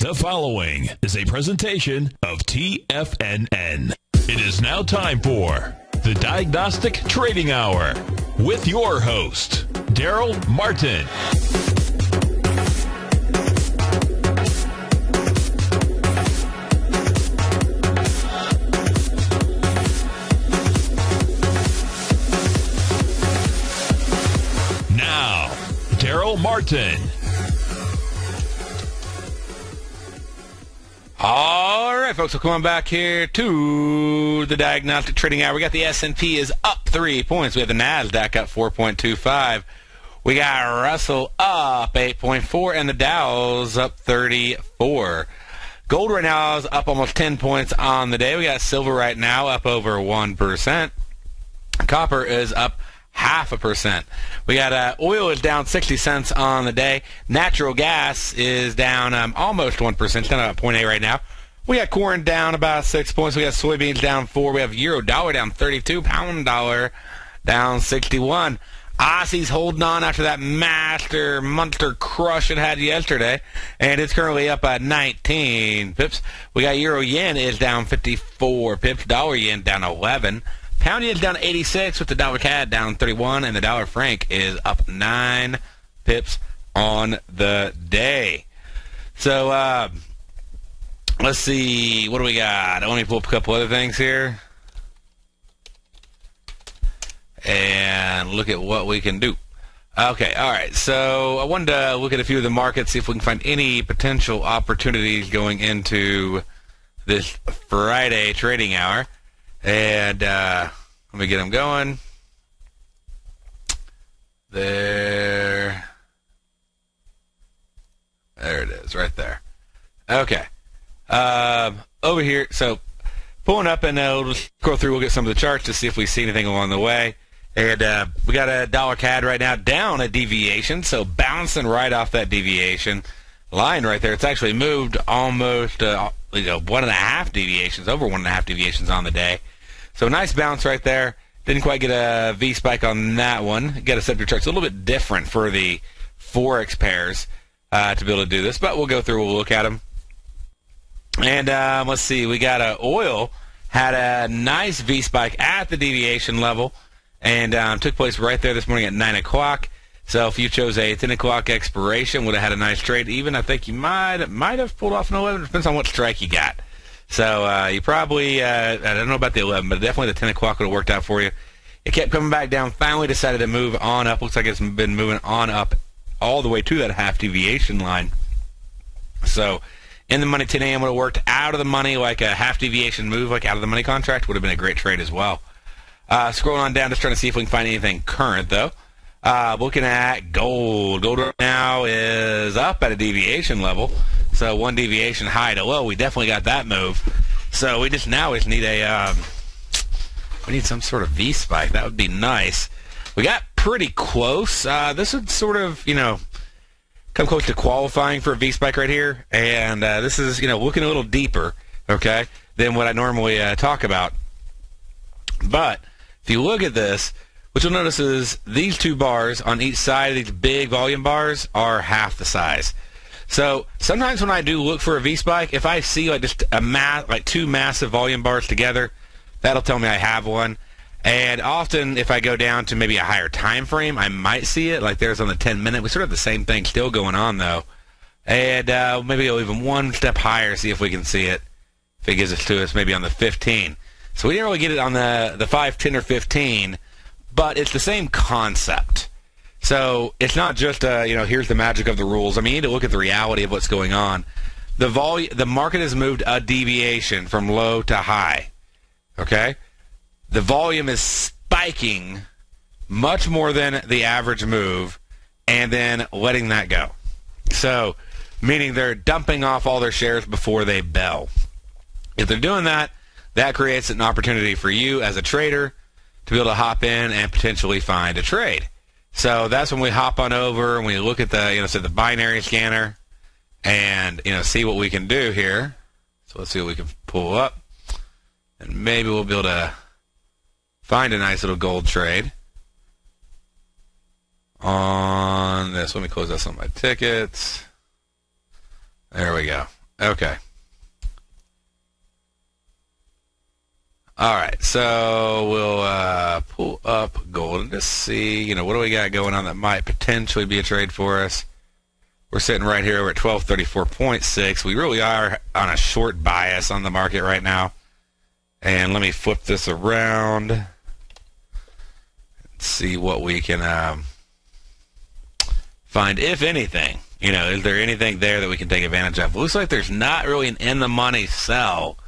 The following is a presentation of TFNN. It is now time for the Diagnostic Trading Hour with your host, Darrell Martin. Now, Darrell Martin. All right, folks, we'll come on back here to the Diagnostic Trading Hour. We got the S&P is up 3 points. We have the NASDAQ up 4.25. We got Russell up 8.4, and the Dow's up 34. Gold right now is up almost 10 points on the day. We got silver right now up over 1%. Copper is up 0.5%. We got oil is down 60 cents on the day. Natural gas is down almost 1%, down about 0.8 right now. We got corn down about 6 points. We got soybeans down 4. We have euro dollar down 32, pound dollar down 61. Aussie's holding on after that monster crush it had yesterday, and it's currently up 19 pips. We got euro yen is down 54 pips. Dollar yen down 11. Pound yen is down 86 with the dollar CAD down 31, and the dollar franc is up 9 pips on the day. So let's see, what do we got? Let me pull up a couple other things here and look at what we can do. Okay, all right. So I wanted to look at a few of the markets, see if we can find any potential opportunities going into this Friday trading hour. And let me get them going. There it is, right there. Okay. Over here, so pulling up, and we'll just go through. We'll get some of the charts to see if we see anything along the way. And we got a dollar CAD right now down a deviation, so bouncing right off that deviation line right there. It's actually moved almost, you know, 1.5 deviations, over 1.5 deviations on the day. So nice bounce right there. Didn't quite get a V spike on that one. Got to set up your charts a little bit different for the forex pairs to be able to do this, but we'll go through. We'll look at them. And let's see. We got oil had a nice V spike at the deviation level, and took place right there this morning at 9 o'clock. So if you chose a 10 o'clock expiration, would have had a nice trade. Even I think you might have pulled off an 11. It depends on what strike you got. So you probably, I don't know about the 11, but definitely the 10 o'clock would have worked out for you. It kept coming back down. Finally decided to move on up. Looks like it's been moving on up all the way to that half deviation line. So in the money 10 a.m. would have worked. Out of the money, like a half deviation move, like out of the money contract, would have been a great trade as well. Scrolling on down, just trying to see if we can find anything current, though. Looking at gold. Gold right now is up at a deviation level, so one deviation high to low. We definitely got that move. So we just now need a we need some sort of V spike. That would be nice. We got pretty close. This would sort of, you know, come close to qualifying for a V spike right here, and this is, you know, looking a little deeper, okay, than what I normally talk about. But if you look at this, what you'll notice is these two bars on each side of these big volume bars are half the size. So sometimes when I do look for a V-spike, if I see like just a like two massive volume bars together, that'll tell me I have one. And often if I go down to maybe a higher time frame, I might see it. Like there's on the 10-minute. We sort of have the same thing still going on, though. And maybe go even one step higher, see if we can see it. If it gives it to us, maybe on the 15. So we didn't really get it on the 5, 10, or 15. But it's the same concept. So it's not just, you know, here's the magic of the rules. I mean, you need to look at the reality of what's going on. The market has moved a deviation from low to high, okay? The volume is spiking much more than the average move and then letting that go. So meaning they're dumping off all their shares before they bell. If they're doing that, that creates an opportunity for you as a trader to be able to hop in and potentially find a trade. So that's when we hop on over and we look at the, you know, so the binary scanner and, you know, see what we can do here. So let's see what we can pull up. And maybe we'll be able to find a nice little gold trade on this. Let me close this on my tickets. There we go. Okay. All right, so we'll pull up gold and just see, you know, what do we got going on that might potentially be a trade for us. We're sitting right here over at 1234.6. We really are on a short bias on the market right now. And let me flip this around and see what we can find, if anything. You know, is there anything there that we can take advantage of? It looks like there's not really an in-the-money sell.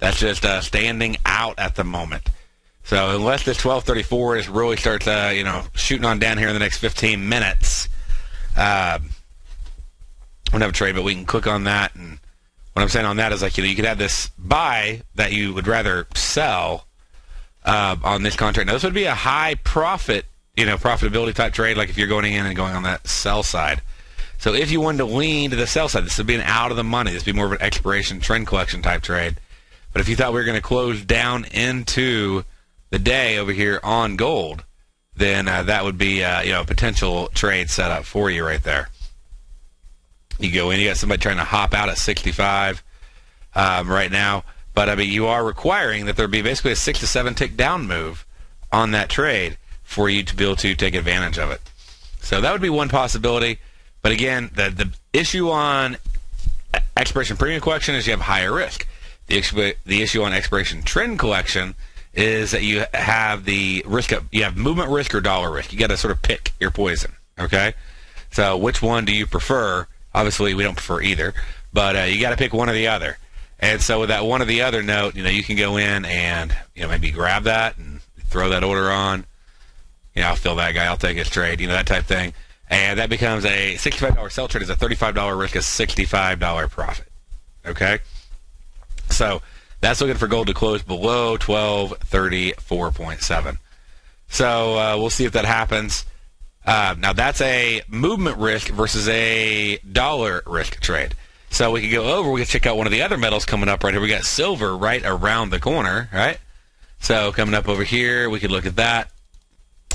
That's just standing out at the moment. So unless this 1234 is really starts, you know, shooting on down here in the next 15 minutes, we don't have a trade, but we can click on that. And what I'm saying on that is, like, you know, you could have this buy that you would rather sell on this contract. Now, this would be a high profit, you know, profitability type trade, like if you're going in and going on that sell side. So if you wanted to lean to the sell side, this would be an out of the money. This would be more of an expiration trend collection type trade. But if you thought we were going to close down into the day over here on gold, then that would be you know, a potential trade set up for you right there. You go in, you got somebody trying to hop out at 65 right now. But I mean, you are requiring that there be basically a 6 to 7 tick down move on that trade for you to be able to take advantage of it. So that would be one possibility. But again, the issue on expiration premium collection is you have higher risk. The issue on expiration trend collection is that you have the risk of, you have movement risk or dollar risk. You got to sort of pick your poison. Okay, so which one do you prefer? Obviously, we don't prefer either, but you got to pick one or the other. And so with that one or the other note, you know, you can go in and, you know, maybe grab that and throw that order on. You know, I'll fill that guy. I'll take his trade. You know, that type thing. And that becomes a $65 sell trade is a $35 risk, a $65 profit. Okay. So that's looking for gold to close below 1234.7. So we'll see if that happens. Now that's a movement risk versus a dollar risk trade. So we can go over. We can check out one of the other metals coming up right here. We got silver right around the corner, right? So coming up over here, we could look at that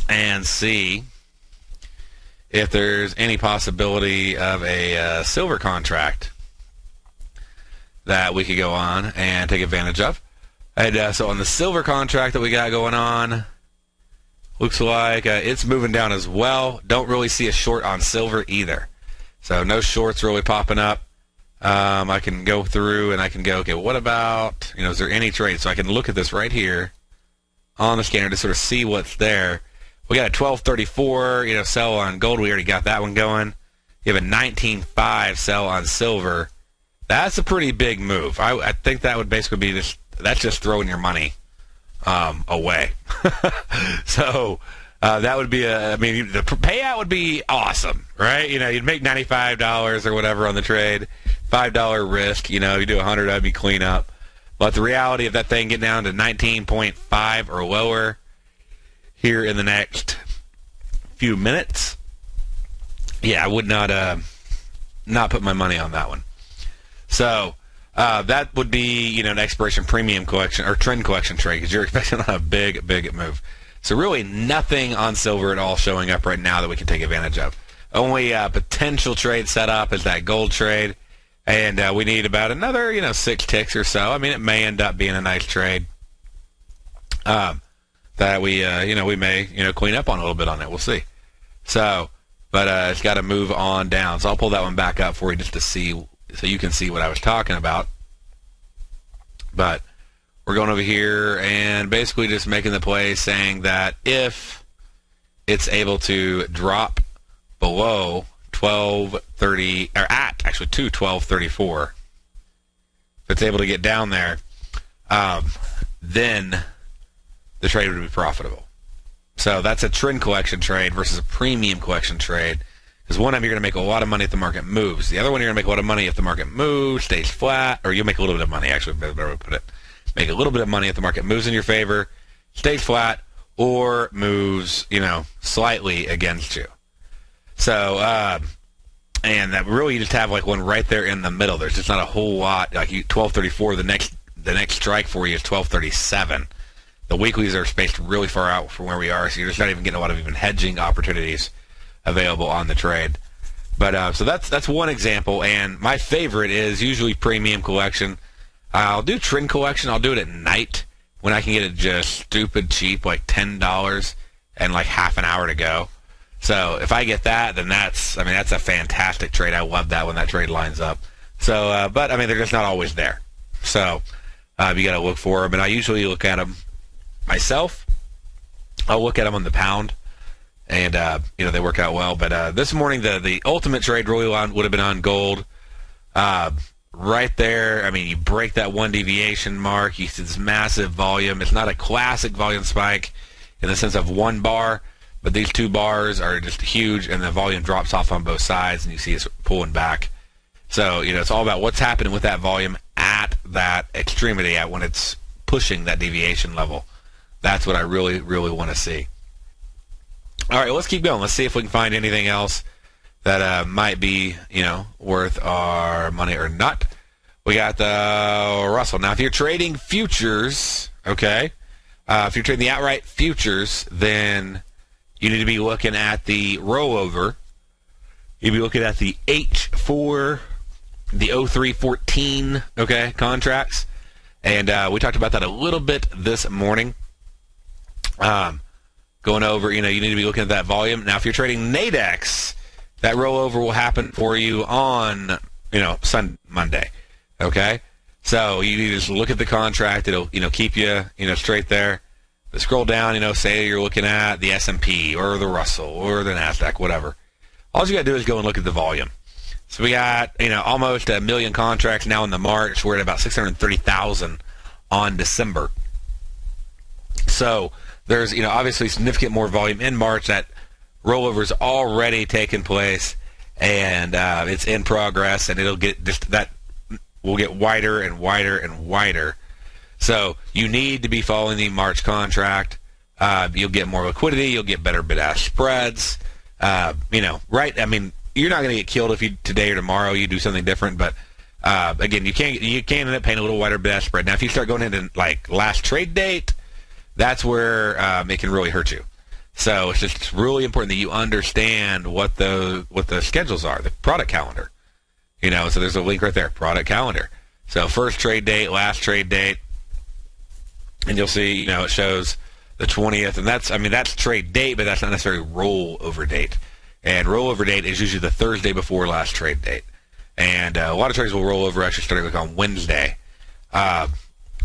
and see if there's any possibility of a silver contract that we could go on and take advantage of. And so on the silver contract that we got going on, looks like it's moving down as well. Don't really see a short on silver either. So no shorts really popping up. I can go through and I can go, okay, what about, you know, is there any trade? So I can look at this right here on the scanner to sort of see what's there. We got a 1234, you know, sell on gold. We already got that one going. You have a 19.5 sell on silver. That's a pretty big move. I think that would basically be this. That's just throwing your money away. So that would be a. I mean, the payout would be awesome, right? You know, you'd make $95 or whatever on the trade, $5 risk. You know, you do 100 of you clean up. But the reality of that thing getting down to 19.5 or lower here in the next few minutes, yeah, I would not put my money on that one. So that would be, you know, an expiration premium collection or trend collection trade because you're expecting a big, big move. So really nothing on silver at all showing up right now that we can take advantage of. Only potential trade set up is that gold trade, and we need about another, you know, 6 ticks or so. I mean, it may end up being a nice trade that we, you know, we may, you know, clean up on a little bit on it. We'll see. So, but it's got to move on down. So I'll pull that one back up for you just to see. So you can see what I was talking about. But we're going over here and basically just making the play saying that if it's able to drop below 1230, or at actually to 1234, if it's able to get down there, then the trade would be profitable. So that's a trend collection trade versus a premium collection trade. Because one of them, you're going to make a lot of money if the market moves. The other one, you're going to make a lot of money if the market moves, stays flat, or you'll make a little bit of money, actually, better way to put it. Make a little bit of money if the market moves in your favor, stays flat, or moves, you know, slightly against you. So, and that really, you just have like one right there in the middle. There's just not a whole lot. Like 1234, the next strike for you is 1237. The weeklies are spaced really far out from where we are, so you're just not even getting a lot of even hedging opportunities available on the trade. But so that's one example, and my favorite is usually premium collection. I'll do trend collection. I'll do it at night when I can get it just stupid cheap, like $10 and like half an hour to go. So if I get that, then that's a fantastic trade. I love that when that trade lines up. So, but I mean, they're just not always there. So you got to look for them, and I usually look at them myself. I'll look at them on the pound, and they work out well. But this morning, the ultimate trade really would have been on gold. Right there, I mean, you break that one deviation mark. You see this massive volume. It's not a classic volume spike in the sense of one bar, but these two bars are just huge, and the volume drops off on both sides, and you see it's pulling back. So, it's all about what's happening with that volume at that extremity, at when it's pushing that deviation level. That's what I really, really want to see. All right, let's keep going. Let's see if we can find anything else that might be, worth our money or not. We got the Russell. Now, if you're trading futures, okay, if you're trading the outright futures, then you need to be looking at the rollover. You'd be looking at the H4, the 0314, okay, contracts. And we talked about that a little bit this morning. Going over, you need to be looking at that volume. Now, if you're trading Nadex, that rollover will happen for you on, Monday, okay? So you need to just look at the contract. It'll, keep you, straight there. But scroll down, say you're looking at the S&P or the Russell or the NASDAQ, whatever. All you got to do is go and look at the volume. So we got, almost 1 million contracts now in the March. We're at about 630,000 on December. So there's, obviously significant more volume in March. That rollover's already taken place, and it's in progress, and it'll get will get wider and wider and wider. So you need to be following the March contract. You'll get more liquidity. You'll get better bid-ask spreads. Right? I mean, you're not going to get killed if you today or tomorrow you do something different. But again, you can end up paying a little wider bid-ask spread. Now, if you start going into like last trade date, that's where it can really hurt you. So it's just really important that you understand what the schedules are, the product calendar. So there's a link right there, product calendar. So first trade date, last trade date, and you'll see, it shows the 20th, and that's trade date, but that's not necessarily rollover date. And rollover date is usually the Thursday before last trade date. And a lot of trades will roll over actually starting on Wednesday. But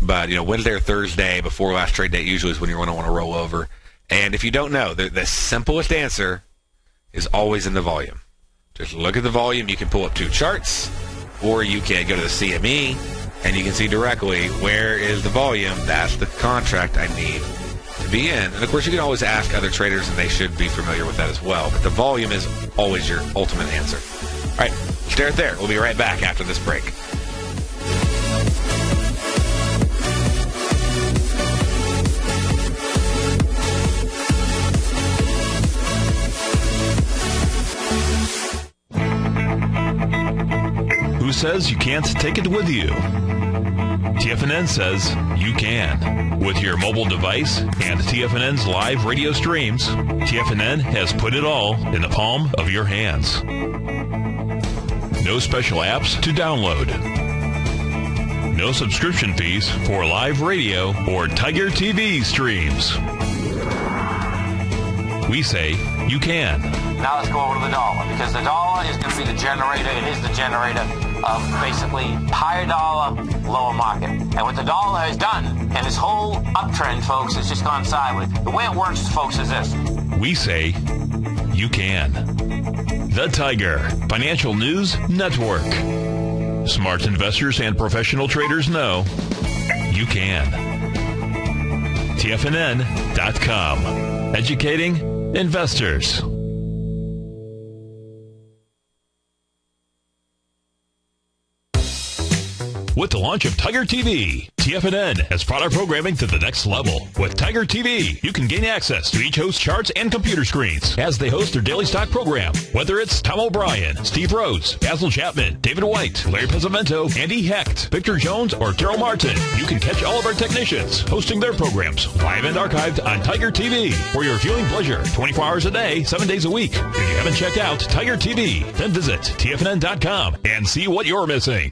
Wednesday or Thursday before last trade date usually is when you're going to want to roll over. And if you don't know, the simplest answer is always in the volume. Just look at the volume. You can pull up two charts, or you can go to the CME, and you can see directly where is the volume. That's the contract I need to be in. And, of course, you can always ask other traders, and they should be familiar with that as well. But the volume is always your ultimate answer. All right, stay right there. We'll be right back after this break. Who says you can't take it with you? TFNN says you can. With your mobile device and TFNN's live radio streams, TFNN has put it all in the palm of your hands. No special apps to download. No subscription fees for live radio or Tiger TV streams. We say you can. Now let's go over to the dollar, because the dollar is going to be the generator. It is the generator of basically higher dollar, lower market. And what the dollar has done, and this whole uptrend, folks, has just gone sideways. The way it works, folks, is this. We say you can. The Tiger Financial News Network. Smart investors and professional traders know you can. TFNN.com. Educating investors. with the launch of Tiger TV. TFNN has brought our programming to the next level. With Tiger TV, you can gain access to each host's charts and computer screens as they host their daily stock program. Whether it's Tom O'Brien, Steve Rose, Basil Chapman, David White, Larry Pesavento, Andy Hecht, Victor Jones, or Darrell Martin, you can catch all of our technicians hosting their programs live and archived on Tiger TV for your viewing pleasure 24 hours a day, 7 days a week. If you haven't checked out Tiger TV, then visit TFNN.com and see what you're missing.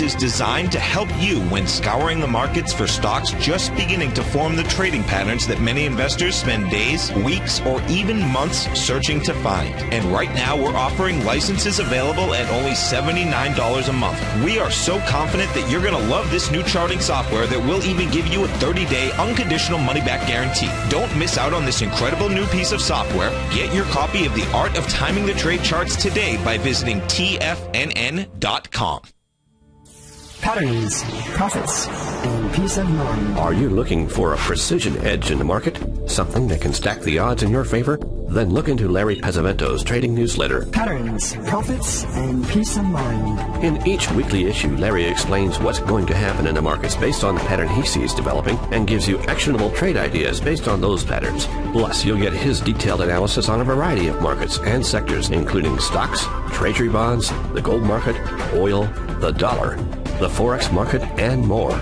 is designed to help you when scouring the markets for stocks just beginning to form the trading patterns that many investors spend days, weeks, or even months searching to find. And right now, we're offering licenses available at only $79 a month. We are so confident that you're going to love this new charting software that will even give you a 30-day unconditional money-back guarantee. Don't miss out on this incredible new piece of software. Get your copy of The Art of Timing the Trade Charts today by visiting TFNN.com. Patterns, profits, and peace of mind. Are you looking for a precision edge in the market? Something that can stack the odds in your favor? Then look into Larry Pesavento's trading newsletter, Patterns, Profits, and Peace of Mind. In each weekly issue, Larry explains what's going to happen in the markets based on the pattern he sees developing and gives you actionable trade ideas based on those patterns. Plus, you'll get his detailed analysis on a variety of markets and sectors, including stocks, treasury bonds, the gold market, oil, the dollar, the forex market, and more.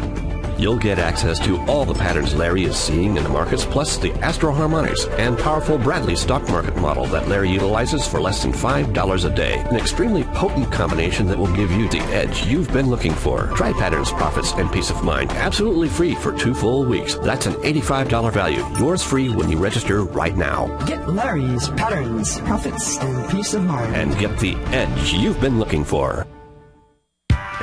You'll get access to all the patterns Larry is seeing in the markets, plus the Astro Harmonics and powerful Bradley stock market model that Larry utilizes for less than $5 a day. An extremely potent combination that will give you the edge you've been looking for. Try Patterns, Profits, and Peace of Mind absolutely free for 2 full weeks. That's an $85 value. Yours free when you register right now. Get Larry's Patterns, Profits, and Peace of Mind. And get the edge you've been looking for.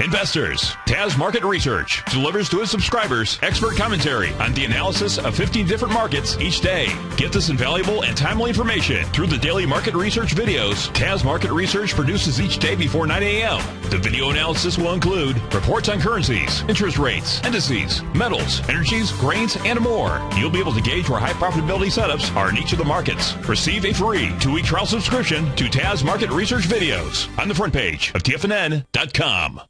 Investors, TAS Market Research delivers to its subscribers expert commentary on the analysis of 15 different markets each day. Get this invaluable and timely information through the daily market research videos TAS Market Research produces each day before 9 a.m. The video analysis will include reports on currencies, interest rates, indices, metals, energies, grains, and more. You'll be able to gauge where high profitability setups are in each of the markets. Receive a free 2-week trial subscription to TAS Market Research videos on the front page of TFNN.com.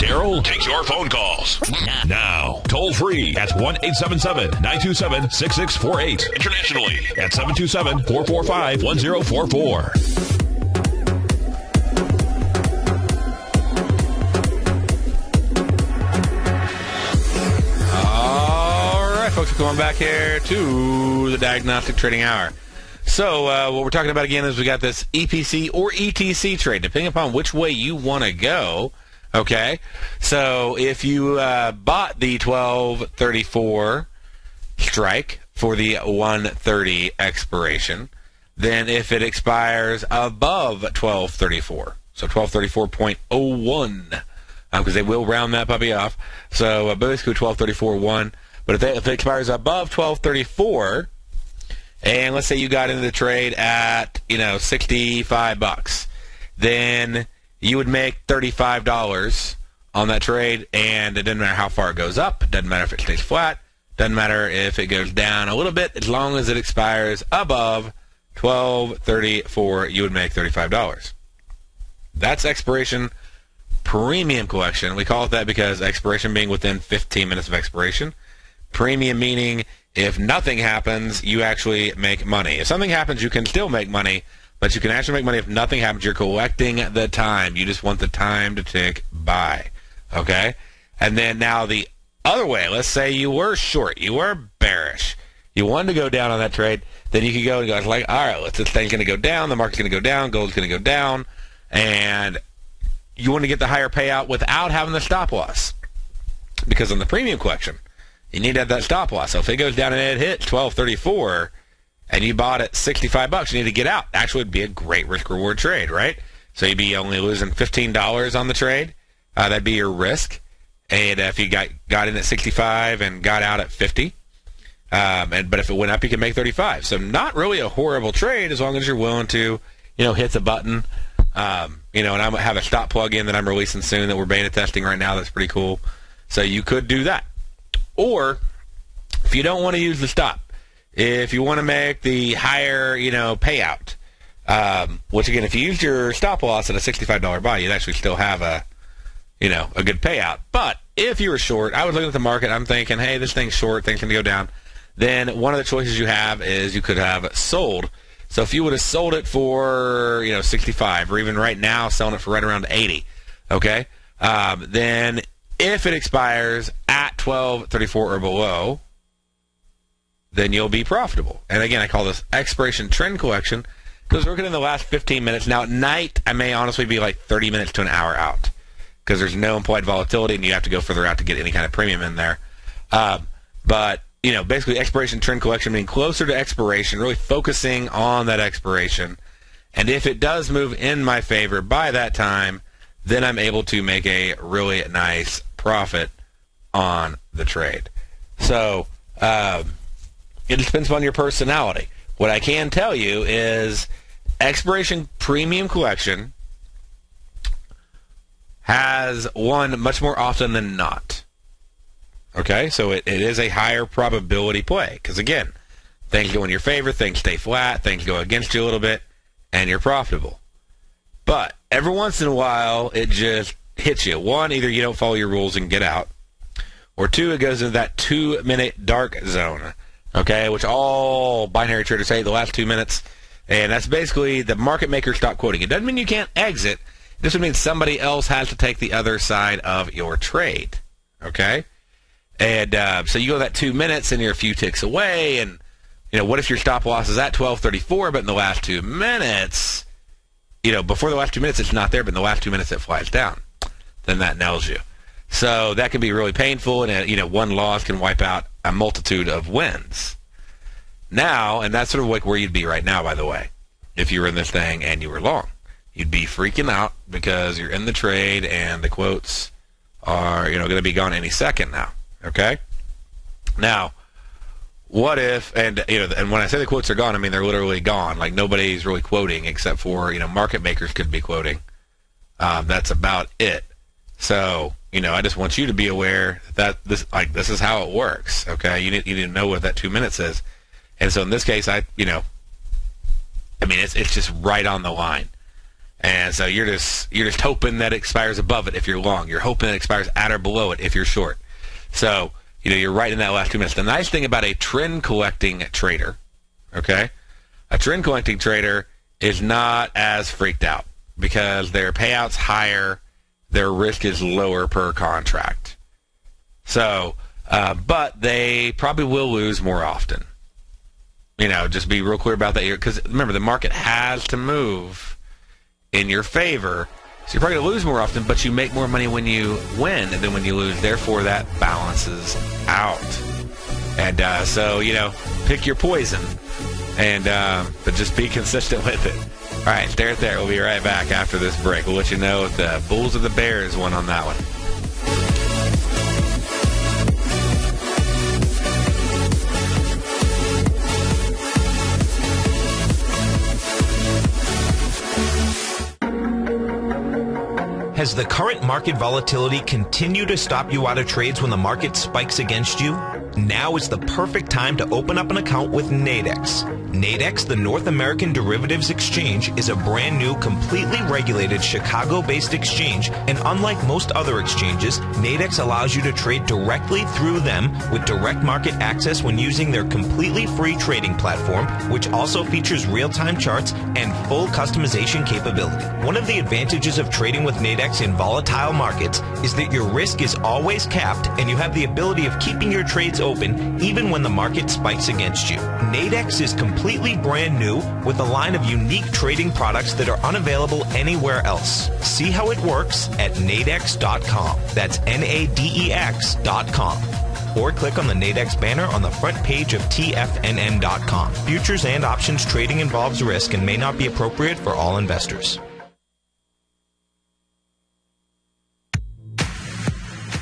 Darrell takes your phone calls now. Toll free at 1-877-927-6648. Internationally at 727-445-1044. All right, folks, we're going back here to the Diagnostic Trading Hour. So what we're talking about again is we got this EPC or ETC trade, depending upon which way you want to go. Okay, so if you bought the 1234 strike for the 130 expiration, then if it expires above 1234, so 1234.01, because they will round that puppy off, so basically 1234.1, but if it expires above 1234, and let's say you got into the trade at, you know, $65, then you would make $35 on that trade, and it doesn't matter how far it goes up. It doesn't matter if it stays flat. Doesn't matter if it goes down a little bit. As long as it expires above 12:34, you would make $35. That's expiration premium collection. We call it that because expiration being within 15 minutes of expiration. Premium meaning if nothing happens, you actually make money. If something happens, you can still make money. But you can actually make money if nothing happens. You're collecting the time. You just want the time to tick by. Okay? And then now the other way, let's say you were short. You were bearish. You wanted to go down on that trade. Then you could go and go, like, all right, this thing's going to go down. The market's going to go down. Gold's going to go down. And you want to get the higher payout without having the stop loss. Because on the premium collection, you need to have that stop loss. So if it goes down and it hits 1234, and you bought at $65, you need to get out. Actually, it would be a great risk-reward trade, right? So you'd be only losing $15 on the trade. That'd be your risk. And if you got in at 65 and got out at 50, but if it went up, you can make 35. So not really a horrible trade as long as you're willing to, hit the button. And I have a stop plug-in that I'm releasing soon that we're beta testing right now. That's pretty cool. So you could do that. Or if you don't want to use the stop, if you want to make the higher, payout, which again, if you use your stop loss at a $65 buy, you'd actually still have a good payout. But if you were short, I was looking at the market. I'm thinking, hey, this thing's short. Things can go down. Then one of the choices you have is you could have sold. So if you would have sold it for, 65, or even right now selling it for right around 80, okay, then if it expires at 12:34 or below, then you'll be profitable. And again, I call this expiration trend collection because we're getting the last 15 minutes. Now at night, I may honestly be like 30 minutes to an hour out, because there's no implied volatility and you have to go further out to get any kind of premium in there. Basically expiration trend collection, being closer to expiration, really focusing on that expiration. And if it does move in my favor by that time, then I'm able to make a really nice profit on the trade. So it depends on your personality. What I can tell you is expiration premium collection has won much more often than not. Okay, so it is a higher probability play because, again, things go in your favor, things stay flat, things go against you a little bit, and you're profitable. But every once in a while, it just hits you. One, either you don't follow your rules and get out, or two, it goes into that 2-minute dark zone, okay, which all binary traders hate, the last 2 minutes, and that's basically the market maker stop quoting. It doesn't mean you can't exit. This would mean somebody else has to take the other side of your trade, okay? And so you go that 2 minutes and you're a few ticks away, and, what if your stop loss is at 12:34, but in the last 2 minutes, before the last 2 minutes it's not there, but in the last 2 minutes it flies down. Then that nails you. So that can be really painful, and, one loss can wipe out a multitude of wins. Now, and that's sort of like where you'd be right now, by the way, if you were in this thing and you were long. You'd be freaking out because you're in the trade and the quotes are, going to be gone any second now, okay? Now, what if, and when I say the quotes are gone, I mean they're literally gone. Like nobody's really quoting except for, market makers could be quoting. That's about it. So, I just want you to be aware that this is how it works, okay? You need to know what that 2 minutes is. And so in this case, it's just right on the line. And so you're just hoping that it expires above it if you're long. You're hoping it expires at or below it if you're short. So, you're right in that last 2 minutes. The nice thing about a trend collecting trader, okay, a trend collecting trader is not as freaked out because their payout's higher, their risk is lower per contract. So, but they probably will lose more often. Just be real clear about that, because remember, the market has to move in your favor, so you're probably going to lose more often, but you make more money when you win than when you lose. Therefore, that balances out. And so, pick your poison, and but just be consistent with it. All right, stay right there. We'll be right back after this break. We'll let you know if the Bulls or the Bears won on that one. Has the current market volatility continued to stop you out of trades when the market spikes against you? Now is the perfect time to open up an account with Nadex. Nadex, the North American Derivatives Exchange, is a brand new, completely regulated Chicago-based exchange, and unlike most other exchanges, Nadex allows you to trade directly through them with direct market access when using their completely free trading platform, which also features real-time charts and full customization capability. One of the advantages of trading with Nadex in volatile markets is that your risk is always capped and you have the ability of keeping your trades open even when the market spikes against you. Nadex is completely brand new with a line of unique trading products that are unavailable anywhere else. See how it works at nadex.com. That's N-A-D-E-X.com. Or click on the Nadex banner on the front page of TFNN.com. Futures and options trading involves risk and may not be appropriate for all investors.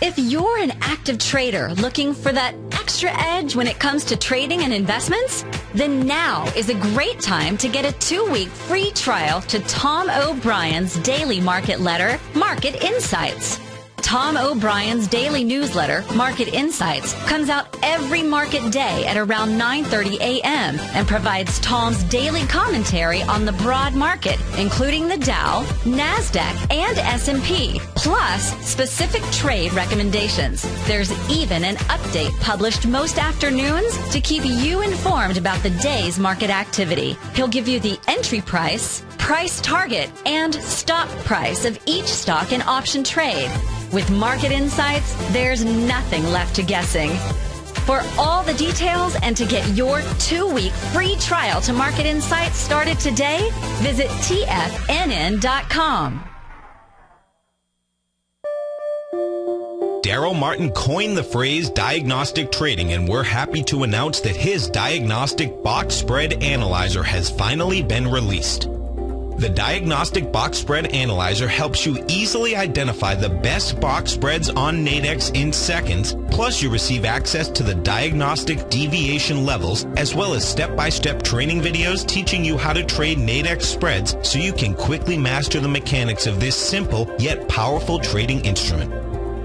If you're an active trader looking for that extra edge when it comes to trading and investments, then now is a great time to get a 2-week free trial to Tom O'Brien's daily market letter, Market Insights. Tom O'Brien's daily newsletter, Market Insights, comes out every market day at around 9:30 a.m. and provides Tom's daily commentary on the broad market, including the Dow, NASDAQ, and S&P, plus specific trade recommendations. There's even an update published most afternoons to keep you informed about the day's market activity. He'll give you the entry price, price target, and stop price of each stock and option trade. With Market Insights, there's nothing left to guessing. For all the details and to get your 2-week free trial to Market Insights started today, visit TFNN.com. Darrell Martin coined the phrase diagnostic trading, and we're happy to announce that his Diagnostic Box Spread Analyzer has finally been released. The Diagnostic Box Spread Analyzer helps you easily identify the best box spreads on Nadex in seconds, plus you receive access to the Diagnostic Deviation Levels, as well as step-by-step training videos teaching you how to trade Nadex spreads so you can quickly master the mechanics of this simple yet powerful trading instrument.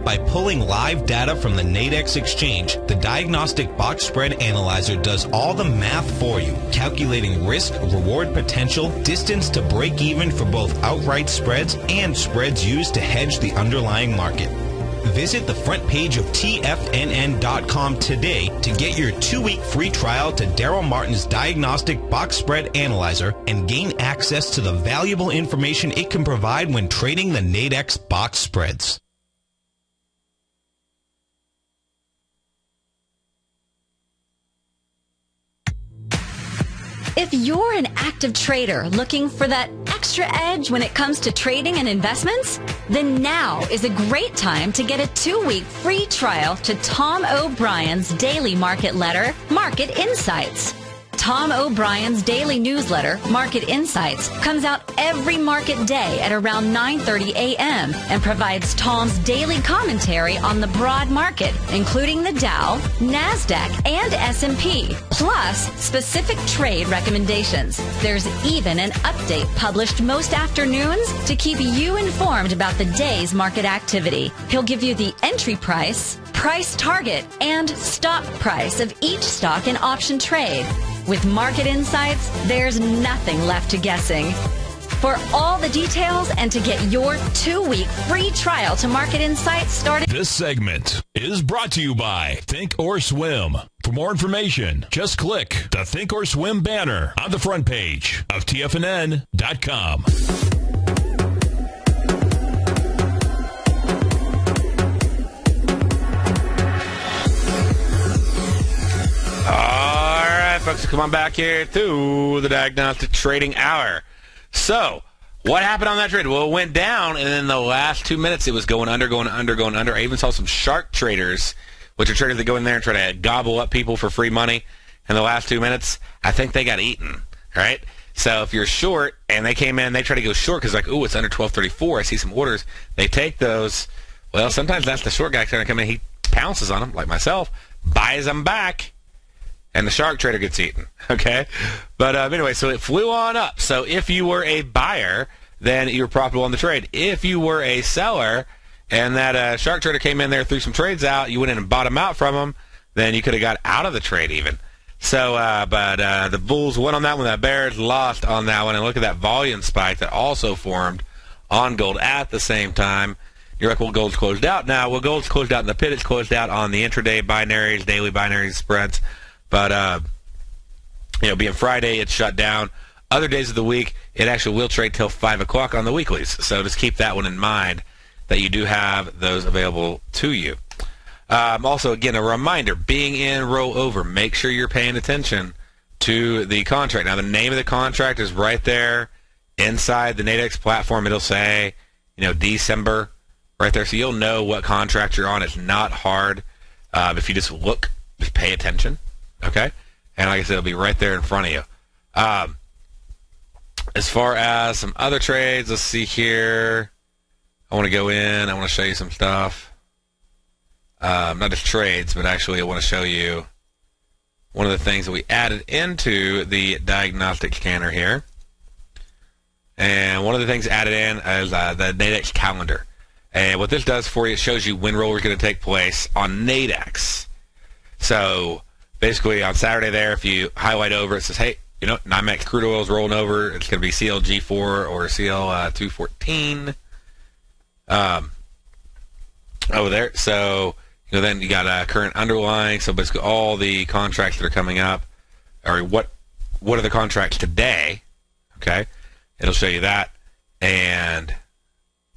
By pulling live data from the Nadex exchange, the Diagnostic Box Spread Analyzer does all the math for you, calculating risk, reward potential, distance to break even for both outright spreads and spreads used to hedge the underlying market. Visit the front page of TFNN.com today to get your 2-week free trial to Darrell Martin's Diagnostic Box Spread Analyzer and gain access to the valuable information it can provide when trading the Nadex box spreads. If you're an active trader looking for that extra edge when it comes to trading and investments, then now is a great time to get a 2-week free trial to Tom O'Brien's daily market letter, Market Insights. Tom O'Brien's daily newsletter, Market Insights, comes out every market day at around 9:30 a.m. and provides Tom's daily commentary on the broad market, including the Dow, NASDAQ, and S&P, plus specific trade recommendations. There's even an update published most afternoons to keep you informed about the day's market activity. He'll give you the entry price, price target, and stop price of each stock and option trade. With Market Insights, there's nothing left to guessing. For all the details and to get your 2-week free trial to Market Insights started. This segment is brought to you by Think or Swim. For more information, just click the Think or Swim banner on the front page of TFNN.com. Folks, come on back here to the Diagnostic Trading Hour. So, what happened on that trade? Well, it went down, and then the last 2 minutes it was going under, going under, going under. I even saw some shark traders, which are traders that go in there and try to gobble up people for free money. In the last 2 minutes, I think they got eaten, right? So if you're short, and they came in, they try to go short because like, ooh, it's under 1234. I see some orders. They take those. Well, sometimes that's the short guy trying to come in. He pounces on them, like myself, buys them back. And the shark trader gets eaten, okay? But anyway, so it flew on up. So if you were a buyer, then you were profitable on the trade. If you were a seller and that shark trader came in there, threw some trades out, you went in and bought them out from them, then you could have got out of the trade even. So, but the bulls won on that one. The bears lost on that one. And look at that volume spike that also formed on gold at the same time. You're like, well, gold's closed out now. Well, gold's closed out in the pit. It's closed out on the intraday binaries, daily binaries, spreads. But, you know, being Friday, it's shut down. Other days of the week, it actually will trade till 5 o'clock on the weeklies. So just keep that one in mind that you do have those available to you. Also, again, a reminder, being in rollover, make sure you're paying attention to the contract. Now, the name of the contract is right there inside the Nadex platform. It'll say, you know, December right there. So you'll know what contract you're on. It's not hard. If you just look, just pay attention. Okay, and like I said, it'll be right there in front of you. As far as some other trades, let's see here. I want to go in. I want to show you some stuff. not as trades, but actually I want to show you one of the things that we added into the diagnostic scanner here. And one of the things added in is the Nadex calendar. And what this does for you, it shows you when roll is going to take place on Nadex. So basically on Saturday there, if you highlight over, it says, hey, you know, NYMEX crude oil is rolling over. It's going to be CLG4 or CL214 over there. So you know, then you got current underlying. So basically all the contracts that are coming up, or what are the contracts today, okay? It'll show you that, and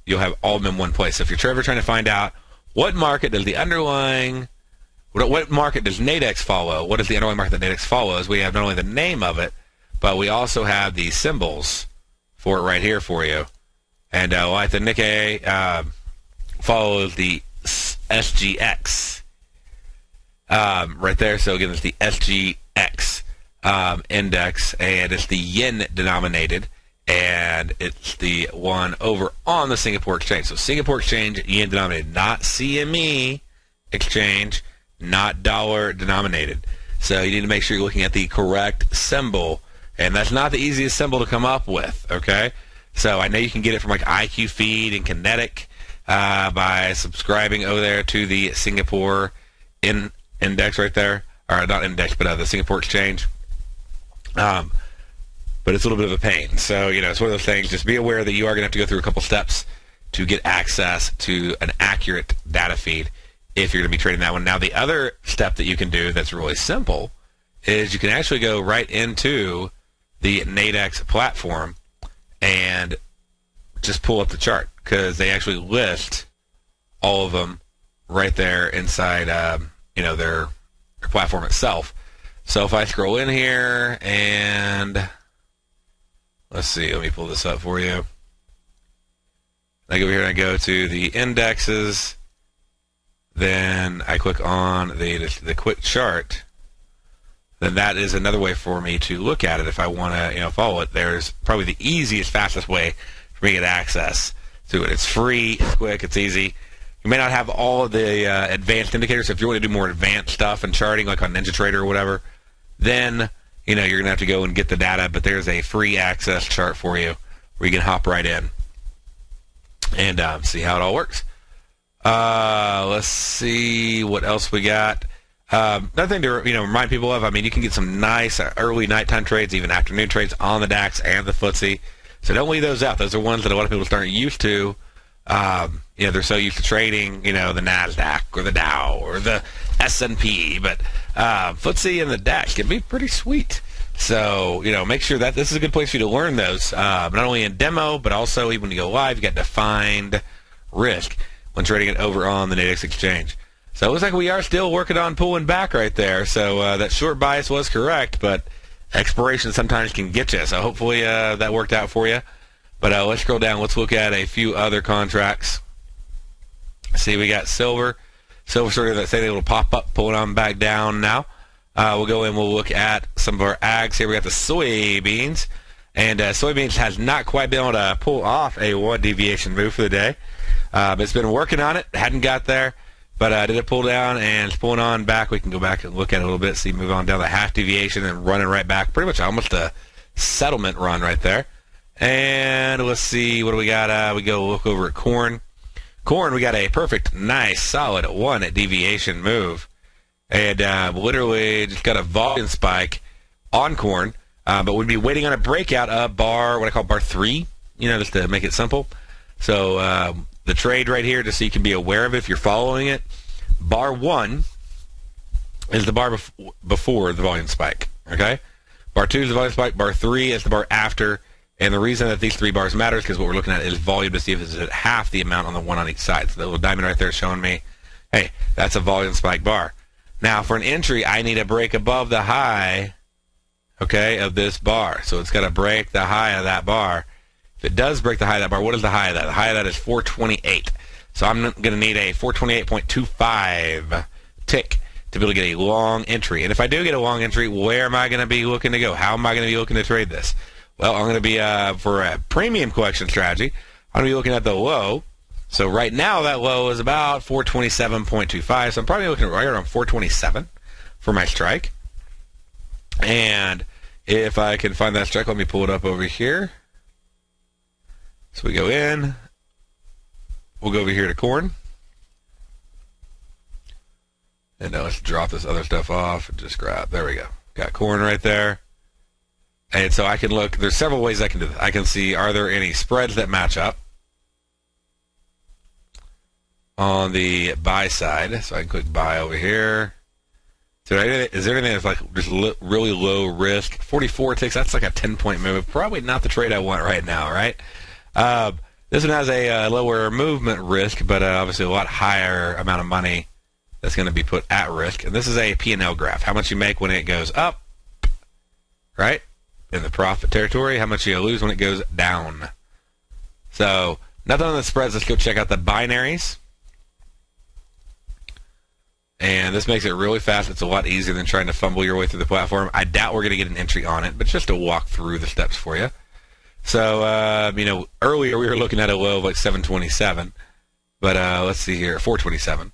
you'll have all of them in one place. So if you're ever trying to find out what market does Nadex follow, what is the underlying market that Nadex follows, we have not only the name of it, but we also have the symbols for it right here for you. And like the Nikkei follows the SGX right there. So again, it's the SGX index, and it's the yen denominated. And it's the one over on the Singapore Exchange. So Singapore Exchange, yen denominated, not CME Exchange, not dollar denominated. So you need to make sure you're looking at the correct symbol. And that's not the easiest symbol to come up with, okay? So I know you can get it from like IQ Feed and Kinetic by subscribing over there to the Singapore index right there. Or not index, but the Singapore Exchange. But it's a little bit of a pain. So, you know, it's one of those things. Just be aware that you are going to have to go through a couple steps to get access to an accurate data feed if you're going to be trading that one. Now, the other step that you can do that's really simple is you can actually go right into the Nadex platform and just pull up the chart, because they actually list all of them right there inside, you know, their platform itself. So if I scroll in here and... let's see, let me pull this up for you. I go over here and I go to the indexes. Then I click on the quick chart. Then that is another way for me to look at it if I want to, you know, follow it. There's probably the easiest, fastest way for me to get access to it. It's free, it's quick, it's easy. You may not have all of the advanced indicators. So if you want to do more advanced stuff and charting, like on NinjaTrader or whatever, then... you know, you're going to have to go and get the data, but there's a free access chart for you where you can hop right in and see how it all works. Let's see what else we got. Another thing to remind people of, I mean, you can get some nice early nighttime trades, even afternoon trades on the DAX and the FTSE. So don't leave those out. Those are ones that a lot of people aren't used to. You know, they're so used to trading, you know, the NASDAQ or the Dow or the S&P, but FTSE and the DAX can be pretty sweet. So, you know, make sure that this is a good place for you to learn those, not only in demo, but also even when you go live, you got defined risk when trading it over on the Nadex Exchange. So it looks like we are still working on pulling back right there. So that short bias was correct, but expiration sometimes can get you. So hopefully that worked out for you. But let's scroll down. Let's look at a few other contracts. See, we got silver. Silver sort of that say they will pop up, pulling on back down now. We'll go in. We'll look at some of our ags here. We got the soybeans, and soybeans has not quite been able to pull off a one deviation move for the day. But it's been working on it. Hadn't got there, but did it pull down and it's pulling on back. We can go back and look at it a little bit. See, move on down the half deviation and running right back. Pretty much almost a settlement run right there. And let's see, what do we got? We go look over at corn. Corn, we got a perfect, nice, solid one at deviation move. And literally just got a volume spike on corn. But we'd be waiting on a breakout of bar, what I call bar 3, you know, just to make it simple. So the trade right here, just so you can be aware of it if you're following it. Bar 1 is the bar before the volume spike, okay? Bar 2 is the volume spike. Bar 3 is the bar after. And the reason that these three bars matter is because what we're looking at is volume to see if it's at half the amount on the one on each side. So the little diamond right there is showing me, hey, that's a volume spike bar. Now, for an entry, I need a break above the high, okay, of this bar. So it's got to break the high of that bar. If it does break the high of that bar, what is the high of that? The high of that is 428. So I'm going to need a 428.25 tick to be able to get a long entry. And if I do get a long entry, where am I going to be looking to go? How am I going to be looking to trade this? Well, I'm going to be, for a premium collection strategy, I'm going to be looking at the low, So right now that low is about 427.25. So I'm probably looking right around 427 for my strike. And if I can find that strike, let me pull it up over here. So we go in. We'll go over here to corn. And now let's drop this other stuff off and just grab. There we go. Got corn right there. And so I can look. There's several ways I can do this. I can see, are there any spreads that match up on the buy side? So I can click buy over here. So is there anything that's like just really low risk? 44 ticks. That's like a 10-point move. Probably not the trade I want right now, right? This one has a lower movement risk, but obviously a lot higher amount of money that's going to be put at risk. And this is a P&L graph. How much you make when it goes up, right? In the profit territory. How much you lose when it goes down. So nothing on the spreads. Let's go check out the binaries. And this makes it really fast. It's a lot easier than trying to fumble your way through the platform. I doubt we're going to get an entry on it, but just to walk through the steps for you. So, earlier we were looking at a low of like 727, but let's see here, 427.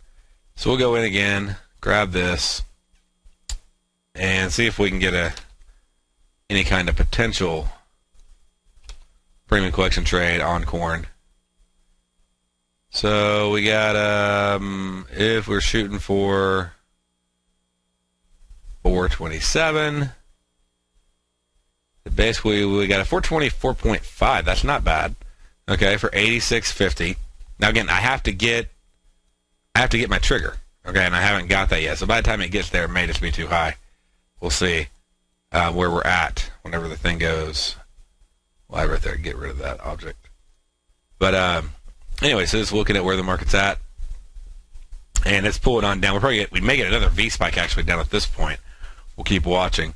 So we'll go in again, grab this, and see if we can get any kind of potential premium collection trade on corn. So we got, if we're shooting for 427, basically we got a 424.5. That's not bad. Okay, for 86.50. Now again, I have to get my trigger. Okay, and I haven't got that yet. So by the time it gets there, it may just be too high. We'll see where we're at whenever the thing goes live right there. Get rid of that object. But anyway, so just looking at where the market's at, and it's pulling on down. We may get another V spike actually down at this point. We'll keep watching,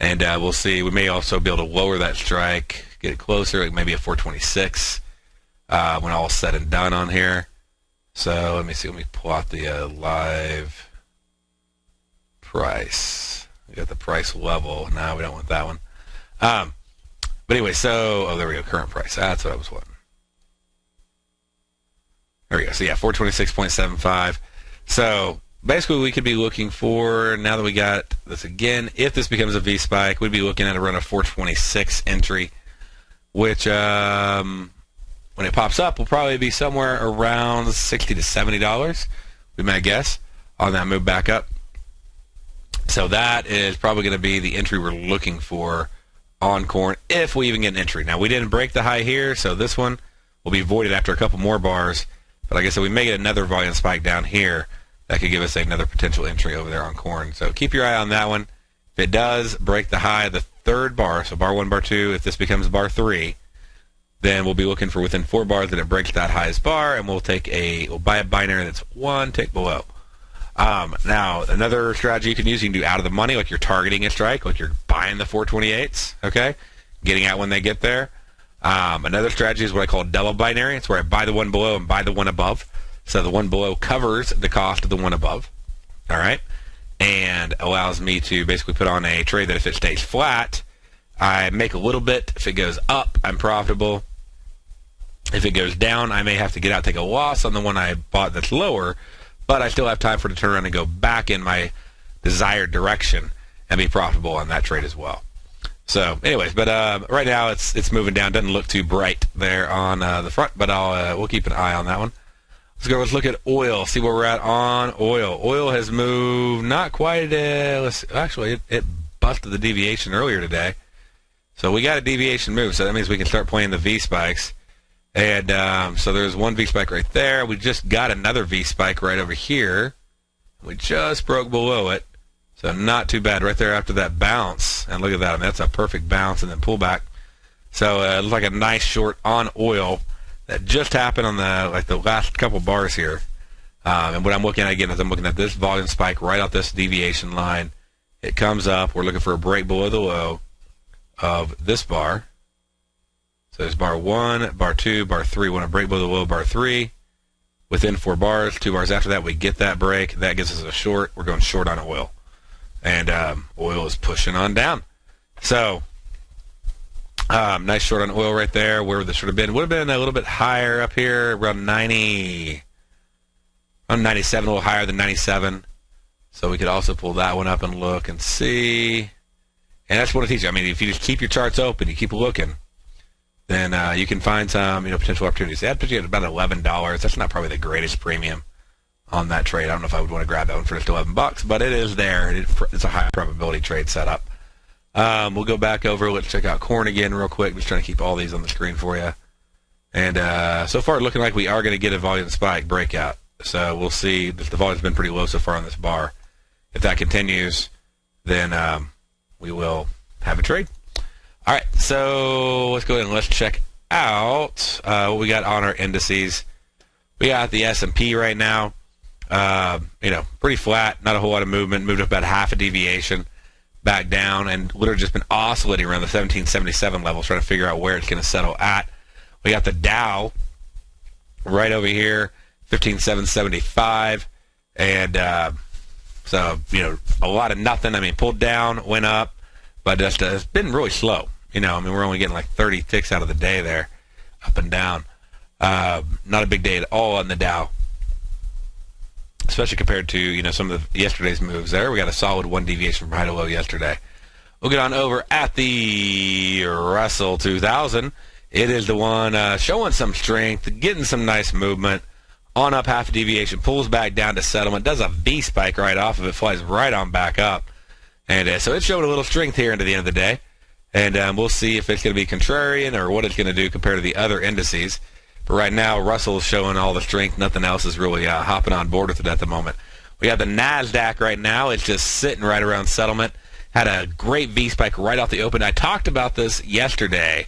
and we'll see. We may also be able to lower that strike, get it closer, like maybe a 426 when all said and done on here. So let me see. Let me pull out the live price. We got the price level. No, we don't want that one. But anyway, so there we go. Current price. That's what I was wanting. There we go. So yeah, 426.75. So basically we could be looking for, now that we got this again, if this becomes a V spike, we'd be looking at a run of 426 entry, which when it pops up will probably be somewhere around $60 to $70, we might guess, on that move back up. So that is probably going to be the entry we're looking for on corn, if we even get an entry. Now we didn't break the high here, so this one will be voided after a couple more bars. But like I said, we may get another volume spike down here that could give us another potential entry over there on corn. So keep your eye on that one. If it does break the high of the third bar, so bar 1, bar 2, if this becomes bar 3, then we'll be looking for within 4 bars that it breaks that highest bar, and we'll buy a binary that's 1 tick below. Now, another strategy you can use, you can do out of the money, like you're targeting a strike, like you're buying the 428s, okay? Getting out when they get there. Another strategy is what I call double binary. It's where I buy the one below and buy the one above. So the one below covers the cost of the one above, all right, and allows me to basically put on a trade that if it stays flat, I make a little bit. If it goes up, I'm profitable. If it goes down, I may have to get out, take a loss on the one I bought that's lower, but I still have time for it to turn around and go back in my desired direction and be profitable on that trade as well. So, anyways, but right now it's moving down. Doesn't look too bright there on the front, but we'll keep an eye on that one. Let's look at oil. See where we're at on oil. Oil has moved not quite. Actually, it busted the deviation earlier today, so we got a deviation move. So that means we can start playing the V spikes. And so there's one V spike right there. We just got another V spike right over here. We just broke below it. So not too bad right there after that bounce. And look at that. I mean, that's a perfect bounce and then pullback. So it looks like a nice short on oil that just happened on the last couple bars here. And what I'm looking at again is I'm looking at this volume spike right out this deviation line. It comes up. We're looking for a break below the low of this bar. So there's bar 1, bar 2, bar 3. We want to break below the low, bar 3. Within 4 bars, 2 bars after that, we get that break. That gives us a short. We're going short on oil. And oil is pushing on down. So Nice short on oil right there. Where would this would have been? Would have been a little bit higher up here, around 90, around 97, a little higher than 97. So we could also pull that one up and look and see. And that's what it teaches. I mean, if you just keep your charts open, you keep looking, then you can find some, you know, potential opportunities. That put you at about $11. That's not probably the greatest premium on that trade. I don't know if I would want to grab that one for just $11, but it is there. It's a high probability trade setup. We'll go back over. Let's check out corn again real quick. Just trying to keep all these on the screen for you. And so far, looking like we are going to get a volume spike breakout. So we'll see. The volume's been pretty low so far on this bar. If that continues, then we will have a trade. All right. So let's go ahead and let's check out what we got on our indices. We got the S&P right now. You know, pretty flat. Not a whole lot of movement. Moved up about half a deviation back down, and literally just been oscillating around the 1777 level, trying to figure out where it's going to settle at. We got the Dow right over here, 15775, and so, you know, a lot of nothing. I mean, pulled down, went up, but just, it's been really slow. You know, I mean, we're only getting like 30 ticks out of the day there, up and down. Not a big day at all on the Dow, especially compared to, you know, some of the yesterday's moves there. We got a solid one deviation from high to low yesterday. We'll get on over at the Russell 2000. It is the one showing some strength, getting some nice movement. On up half a deviation, pulls back down to settlement, does a V spike right off of it, flies right on back up. And so it's showing a little strength here into the end of the day. And we'll see if it's going to be contrarian or what it's going to do compared to the other indices. But right now, Russell's showing all the strength. Nothing else is really hopping on board with it at the moment. We have the NASDAQ right now. It's just sitting right around settlement. Had a great V-spike right off the open. I talked about this yesterday,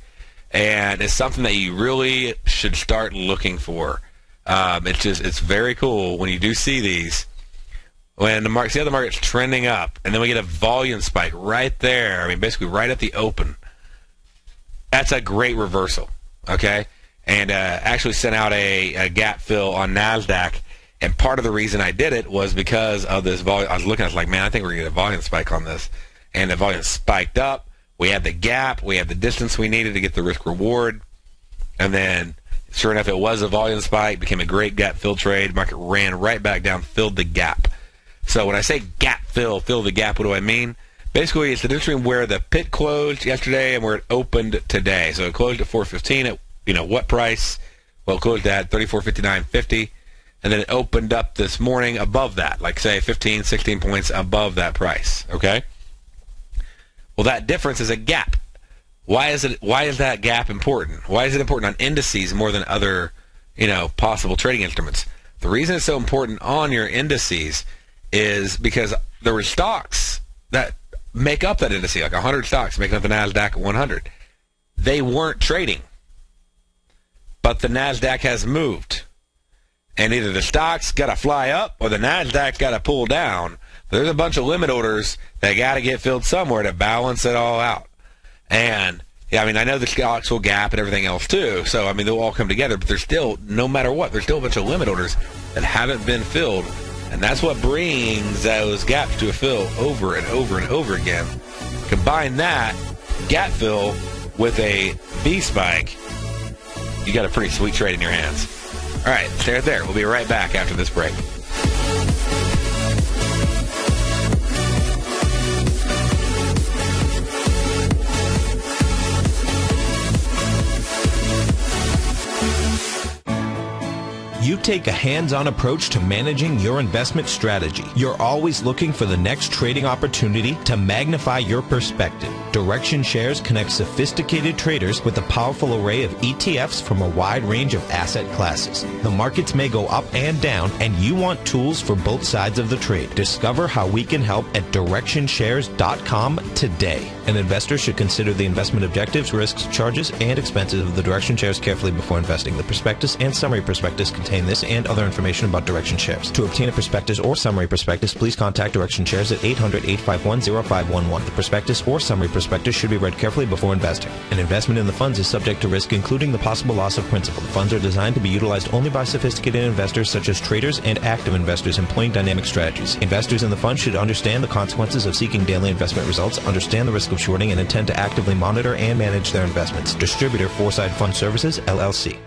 and it's something that you really should start looking for. It's just, it's very cool when you do see these. When the market, see how the market's trending up, and then we get a volume spike right there. I mean, basically right at the open. That's a great reversal, okay? And actually sent out a gap fill on NASDAQ. And part of the reason I did it was because of this volume. I was looking, I was like, man, I think we're going to get a volume spike on this. And the volume spiked up. We had the gap. We had the distance we needed to get the risk reward. And then, sure enough, it was a volume spike. Became a great gap fill trade. Market ran right back down, filled the gap. So when I say gap fill the gap, what do I mean? Basically, it's the difference between where the pit closed yesterday and where it opened today. So it closed at 415. It, you know, what price? Well, it closed at 34.59.50, and then it opened up this morning above that, like, say, 15, 16 points above that price, okay? Well, that difference is a gap. Why is that gap important? Why is it important on indices more than other, you know, possible trading instruments? The reason it's so important on your indices is because there were stocks that make up that indice, like 100 stocks make up the NASDAQ at 100. They weren't trading. But the NASDAQ has moved. And either the stock's got to fly up or the NASDAQ's got to pull down. There's a bunch of limit orders that got to get filled somewhere to balance it all out. And, yeah, I mean, I know the stocks will gap and everything else too. So, I mean, they'll all come together. But there's still, no matter what, there's still a bunch of limit orders that haven't been filled. And that's what brings those gaps to a fill over and over and over again. Combine that gap fill with a V-spike, you got a pretty sweet trade in your hands. All right, stay right there. We'll be right back after this break. You take a hands-on approach to managing your investment strategy. You're always looking for the next trading opportunity to magnify your perspective. Direction Shares connects sophisticated traders with a powerful array of ETFs from a wide range of asset classes. The markets may go up and down, and you want tools for both sides of the trade. Discover how we can help at DirectionShares.com today. An investor should consider the investment objectives, risks, charges, and expenses of the Direction Shares carefully before investing. The prospectus and summary prospectus contain this and other information about Direction Shares. To obtain a prospectus or summary prospectus, please contact Direction Shares at 800-851-0511. The prospectus or summary prospectus should be read carefully before investing. An investment in the funds is subject to risk, including the possible loss of principal. The funds are designed to be utilized only by sophisticated investors such as traders and active investors employing dynamic strategies. Investors in the fund should understand the consequences of seeking daily investment results, understand the risk of of shorting and intend to actively monitor and manage their investments. Distributor Foreside Fund Services, LLC.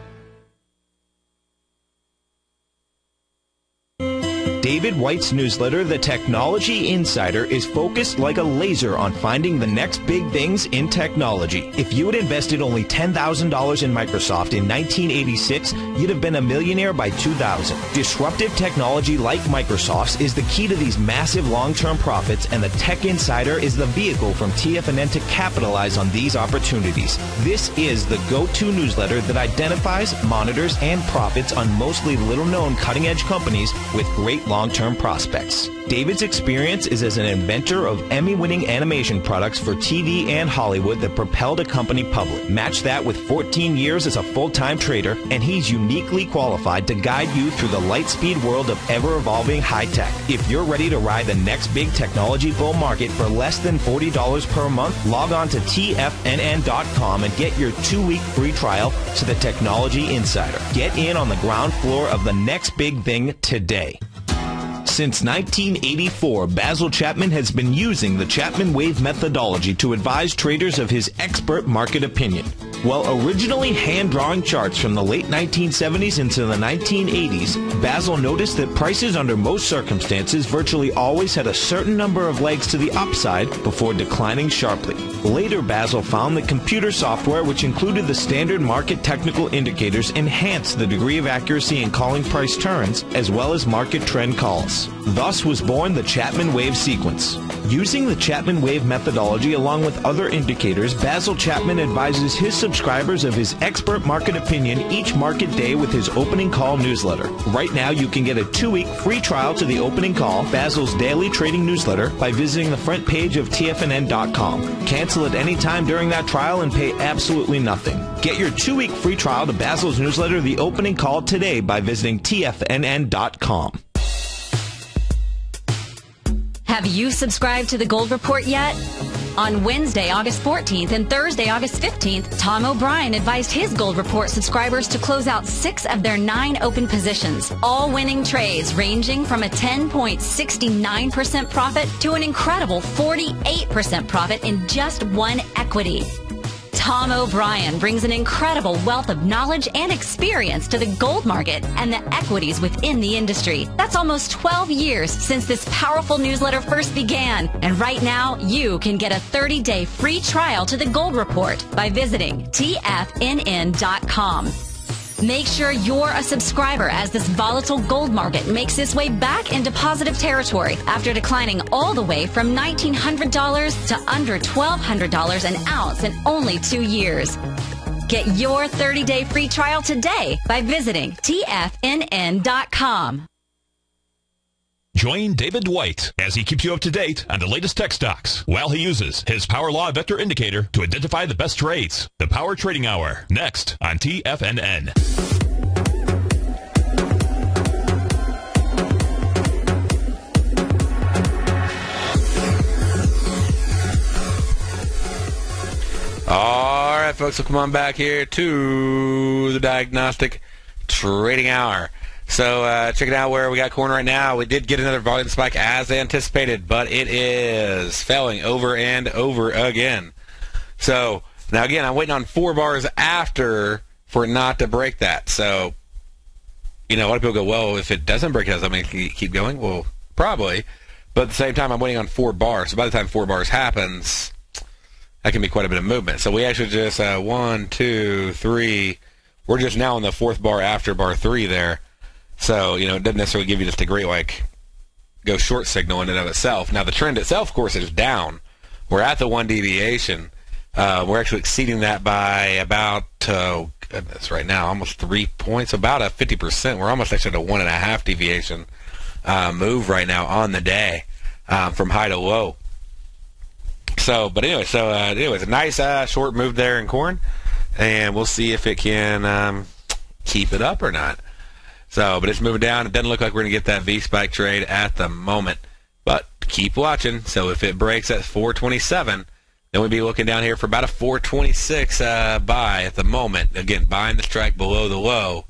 David White's newsletter, The Technology Insider, is focused like a laser on finding the next big things in technology. If you had invested only $10,000 in Microsoft in 1986, you'd have been a millionaire by 2000. Disruptive technology like Microsoft's is the key to these massive long-term profits, and The Tech Insider is the vehicle from TFNN to capitalize on these opportunities. This is the go-to newsletter that identifies, monitors, and profits on mostly little-known cutting-edge companies with great long-term prospects. David's experience is as an inventor of Emmy-winning animation products for TV and Hollywood that propelled a company public. Match that with 14 years as a full-time trader, and he's uniquely qualified to guide you through the light-speed world of ever-evolving high-tech. If you're ready to ride the next big technology bull market for less than $40 per month, log on to TFNN.com and get your 2-week free trial to The Technology Insider. Get in on the ground floor of the next big thing today. Since 1984, Basil Chapman has been using the Chapman Wave methodology to advise traders of his expert market opinion. While originally hand-drawing charts from the late 1970s into the 1980s, Basil noticed that prices under most circumstances virtually always had a certain number of legs to the upside before declining sharply. Later, Basil found that computer software, which included the standard market technical indicators, enhanced the degree of accuracy in calling price turns, as well as market trend calls. Thus was born the Chapman Wave sequence. Using the Chapman Wave methodology along with other indicators, Basil Chapman advises his subscribers of his expert market opinion each market day with his Opening Call newsletter. Right now, you can get a 2-week free trial to the Opening Call, Basil's daily trading newsletter, by visiting the front page of TFNN.com. Cancel at any time during that trial and pay absolutely nothing. Get your 2-week free trial to Basil's newsletter, The Opening Call, today by visiting TFNN.com. Have you subscribed to The Gold Report yet? On Wednesday, August 14th and Thursday, August 15th, Tom O'Brien advised his Gold Report subscribers to close out 6 of their 9 open positions, all winning trades ranging from a 10.69% profit to an incredible 48% profit in just one equity. Tom O'Brien brings an incredible wealth of knowledge and experience to the gold market and the equities within the industry. That's almost 12 years since this powerful newsletter first began. And right now, you can get a 30-day free trial to the Gold Report by visiting TFNN.com. Make sure you're a subscriber as this volatile gold market makes its way back into positive territory after declining all the way from $1,900 to under $1,200 an ounce in only 2 years. Get your 30-day free trial today by visiting TFNN.com. Join David White as he keeps you up to date on the latest tech stocks while he uses his Power Law Vector Indicator to identify the best trades. The Power Trading Hour, next on TFNN. All right, folks, welcome on back here to the Diagnostic Trading Hour. So checking out where we got corn right now. We did get another volume spike as anticipated, but it is failing over and over again. So now again, I'm waiting on 4 bars after for it not to break that. So you know, a lot of people go, well, if it doesn't break it, does that mean it can keep going? Well, probably. But at the same time, I'm waiting on 4 bars. So by the time 4 bars happens, that can be quite a bit of movement. So we actually just 1, 2, 3. We're just now on the 4th bar after bar 3 there. So, you know, it doesn't necessarily give you just a great, like, go short signal in and of itself. Now, the trend itself, of course, is down. We're at the 1 deviation. We're actually exceeding that by about, goodness, right now, almost 3 points, about a 50%. We're almost actually at a 1.5 deviation move right now on the day from high to low. So, but anyway, so anyways, a nice short move there in corn, and we'll see if it can keep it up or not. So, but it's moving down. It doesn't look like we're going to get that V-spike trade at the moment. But keep watching. So if it breaks at 427, then we'll be looking down here for about a 426 buy at the moment. Again, buying the strike below the low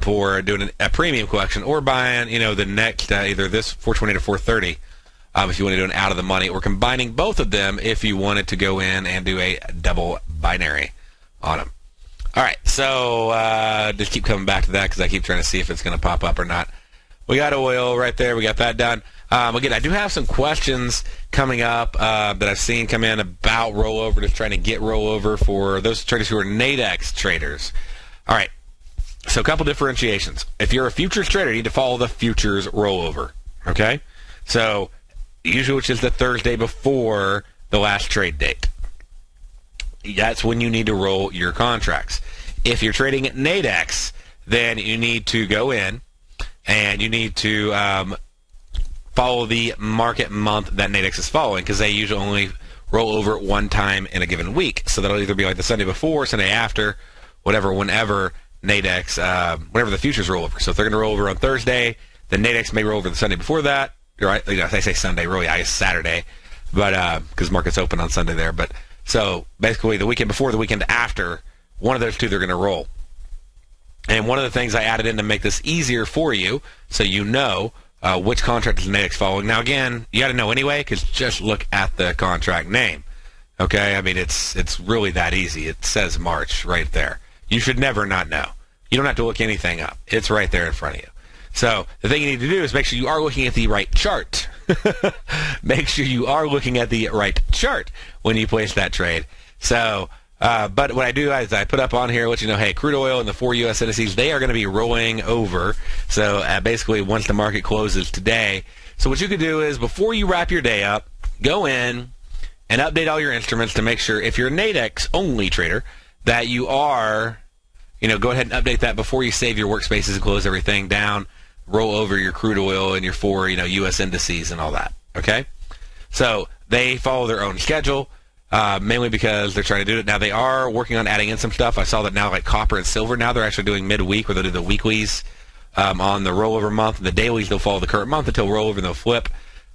for doing a premium collection or buying, you know, the next either this 420 to 430 if you want to do an out of the money, or combining both of them if you wanted to go in and do a double binary on them. All right, so just keep coming back to that because I keep trying to see if it's going to pop up or not. We got oil right there. We got that done. Again, I do have some questions coming up that I've seen come in about rollover, just trying to get rollover for those traders who are Nadex traders. All right, so a couple differentiations. If you're a futures trader, you need to follow the futures rollover, okay? So usually, which is the Thursday before the last trade date. That's when you need to roll your contracts. If you're trading at Nadex, then you need to go in and you need to follow the market month that Nadex is following, because they usually only roll over one time in a given week. So that'll either be like the Sunday before, Sunday after, whatever, whenever Nadex, whenever the futures roll over. So if they're going to roll over on Thursday, then Nadex may roll over the Sunday before that. Right? You know, I say Sunday, really, I guess Saturday, but because market's open on Sunday there. But so basically, the weekend before, the weekend after, one of those two they're going to roll. And one of the things I added in to make this easier for you, so you know which contract is Nadex following. Now again, you got to know anyway, because just look at the contract name. Okay, I mean it's really that easy. It says March right there. You should never not know. You don't have to look anything up. It's right there in front of you. So the thing you need to do is make sure you are looking at the right chart. Make sure you are looking at the right chart when you place that trade. So, but what I do is I put up on here, let you know, hey, crude oil and the 4 U.S. indices, they are going to be rolling over. So basically once the market closes today. So what you could do is before you wrap your day up, go in and update all your instruments to make sure if you're a Nadex only trader that you are, you know, go ahead and update that before you save your workspaces and close everything down. Roll over your crude oil and your 4, you know, U.S. indices and all that, okay? So they follow their own schedule, mainly because they're trying to do it. Now, they are working on adding in some stuff. I saw that now, like copper and silver, now they're actually doing midweek where they'll do the weeklies on the rollover month. The dailies, they'll follow the current month until rollover and they'll flip.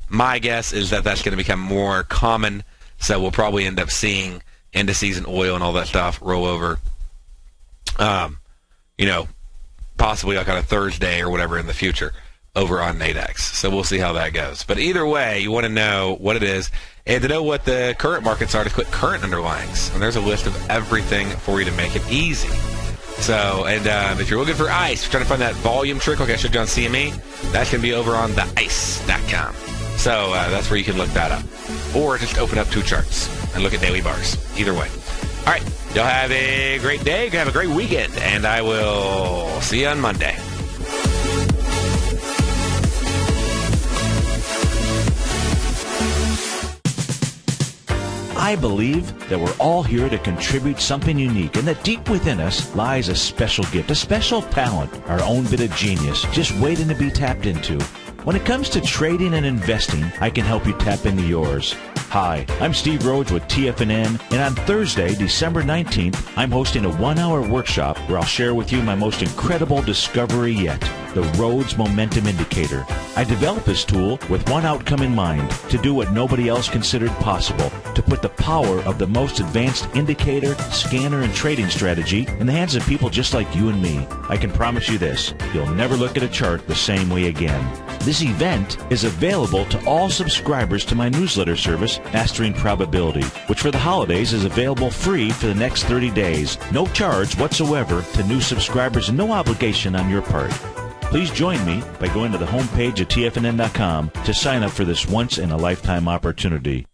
My guess is that that's going to become more common, so we'll probably end up seeing indices and oil and all that stuff roll over, you know, possibly like on a Thursday or whatever in the future over on Nadex. So we'll see how that goes. But either way, you want to know what it is. And to know what the current markets are, to click current underlyings. And there's a list of everything for you to make it easy. So, and if you're looking for ICE, you're trying to find that volume trick like I showed you on CME, that's going to be over on theice.com. So that's where you can look that up. Or just open up two charts and look at daily bars. Either way. All right, y'all have a great day, have a great weekend, and I will see you on Monday. I believe that we're all here to contribute something unique, and that deep within us lies a special gift, a special talent, our own bit of genius, just waiting to be tapped into. When it comes to trading and investing, I can help you tap into yours. Hi, I'm Steve Rhodes with TFNN, and on Thursday, December 19th, I'm hosting a one-hour workshop where I'll share with you my most incredible discovery yet, the Rhodes Momentum Indicator. I developed this tool with one outcome in mind, to do what nobody else considered possible, to put the power of the most advanced indicator, scanner, and trading strategy in the hands of people just like you and me. I can promise you this, you'll never look at a chart the same way again. This event is available to all subscribers to my newsletter service, Mastering Probability, which for the holidays is available free for the next 30 days. No charge whatsoever to new subscribers and no obligation on your part. Please join me by going to the homepage at tfnn.com to sign up for this once-in-a-lifetime opportunity.